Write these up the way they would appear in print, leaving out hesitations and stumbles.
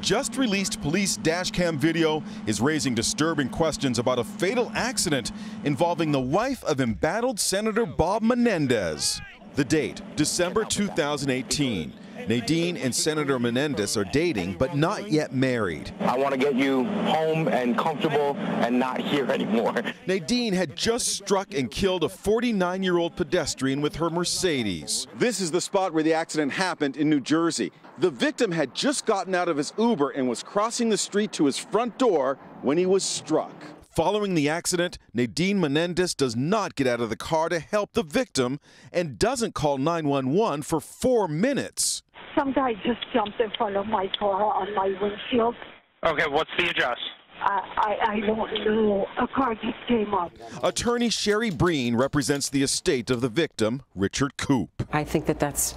just released police dash cam video is raising disturbing questions about a fatal accident involving the wife of embattled Senator Bob Menendez. The date, December 2018. Nadine and Senator Menendez are dating, but not yet married. I want to get you home and comfortable and not here anymore. Nadine had just struck and killed a 49-year-old pedestrian with her Mercedes. This is the spot where the accident happened in New Jersey. The victim had just gotten out of his Uber and was crossing the street to his front door when he was struck. Following the accident, Nadine Menendez does not get out of the car to help the victim and doesn't call 911 for 4 minutes. Some guy just jumped in front of my car on my windshield. Okay, what's the address? I don't know. A car just came up. Attorney Sherry Breen represents the estate of the victim, Richard Koop. I think that that's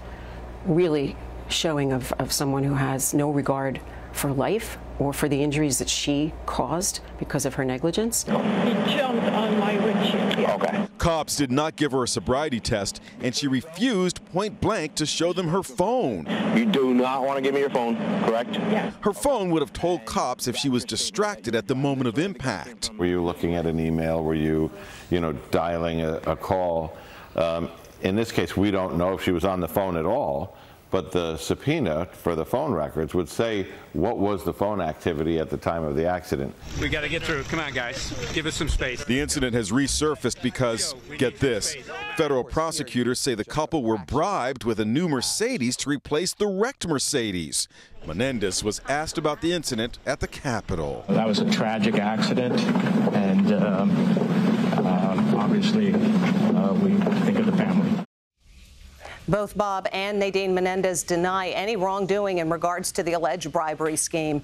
really showing of someone who has no regard for life or for the injuries that she caused because of her negligence. He jumped on my windshield. Yeah. Okay. Cops did not give her a sobriety test, and she refused point blank to show them her phone. You do not want to give me your phone, correct? Yeah. Her phone would have told cops if she was distracted at the moment of impact. Were you looking at an email? Were you, dialing a call? In this case, we don't know if she was on the phone at all. But the subpoena for the phone records would say what was the phone activity at the time of the accident. We got to get through. Come on, guys. Give us some space. The incident has resurfaced because, get this, federal prosecutors say the couple were bribed with a new Mercedes to replace the wrecked Mercedes. Menendez was asked about the incident at the Capitol. That was a tragic accident, and obviously we think of the family. Both Bob and Nadine Menendez deny any wrongdoing in regards to the alleged bribery scheme.